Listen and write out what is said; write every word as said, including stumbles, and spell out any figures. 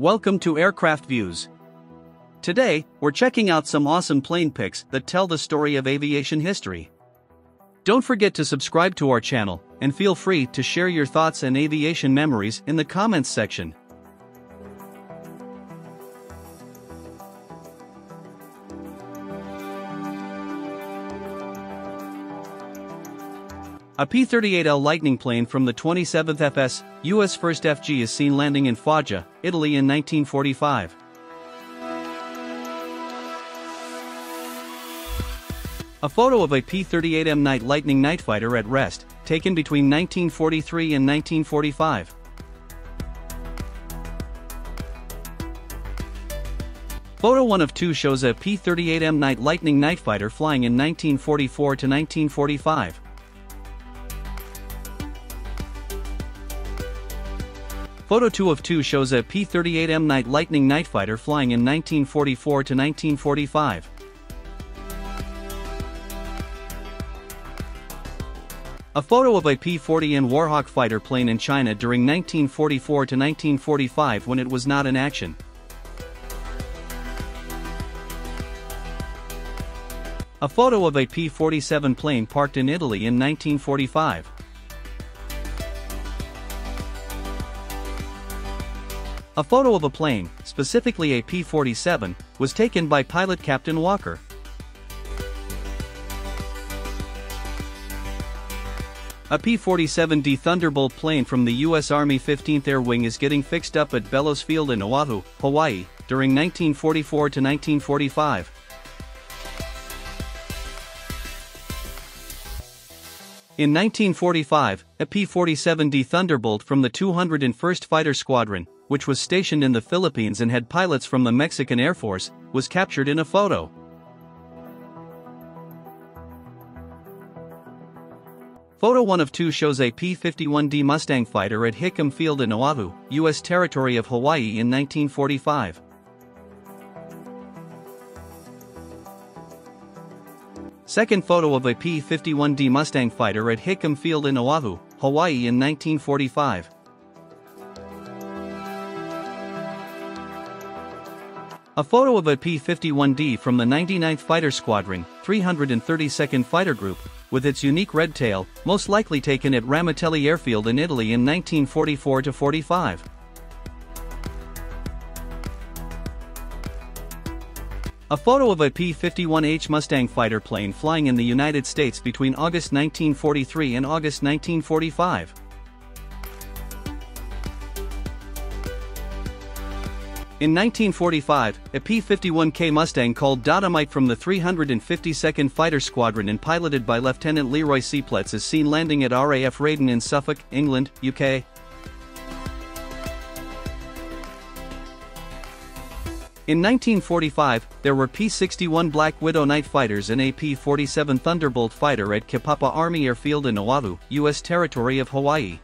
Welcome to Aircraft Views. Today, we're checking out some awesome plane pics that tell the story of aviation history. Don't forget to subscribe to our channel, and feel free to share your thoughts and aviation memories in the comments section. A P thirty-eight L Lightning plane from the twenty-seventh F S, U S first F G is seen landing in Foggia, Italy in nineteen forty-five. A photo of a P thirty-eight M Night Lightning night fighter at rest, taken between nineteen forty-three and nineteen forty-five. Photo one of two shows a P thirty-eight M Night Lightning night fighter flying in nineteen forty-four to nineteen forty-five. Photo two of two shows a P thirty-eight M Night Lightning night fighter flying in nineteen forty-four to nineteen forty-five. A photo of a P forty N Warhawk fighter plane in China during nineteen forty-four to nineteen forty-five when it was not in action. A photo of a P forty-seven plane parked in Italy in nineteen forty-five. A photo of a plane, specifically a P forty-seven, was taken by pilot Captain Walker. A P forty-seven D Thunderbolt plane from the U S Army fifteenth Air Wing is getting fixed up at Bellows Field in Oahu, Hawaii, during nineteen forty-four to nineteen forty-five. In nineteen forty-five, a P forty-seven D Thunderbolt from the two hundred first Fighter Squadron, which was stationed in the Philippines and had pilots from the Mexican Air Force, was captured in a photo. Photo one of two shows a P fifty-one D Mustang fighter at Hickam Field in Oahu, U S territory of Hawaii in nineteen forty-five. Second photo of a P fifty-one D Mustang fighter at Hickam Field in Oahu, Hawaii in nineteen forty-five. A photo of a P fifty-one D from the ninety-ninth Fighter Squadron, three hundred thirty-second Fighter Group, with its unique red tail, most likely taken at Ramitelli Airfield in Italy in nineteen forty-four to forty-five. A photo of a P fifty-one H Mustang fighter plane flying in the United States between August nineteen forty-three and August nineteen forty-five. In nineteen forty-five, a P fifty-one K Mustang called Dynamite from the three hundred fifty-second Fighter Squadron and piloted by Lieutenant Leroy Seplitz is seen landing at R A F Raydon in Suffolk, England, U K. In nineteen forty-five, there were P sixty-one Black Widow Knight fighters and a P forty-seven Thunderbolt fighter at Kapapa Army Airfield in Oahu, U S territory of Hawaii.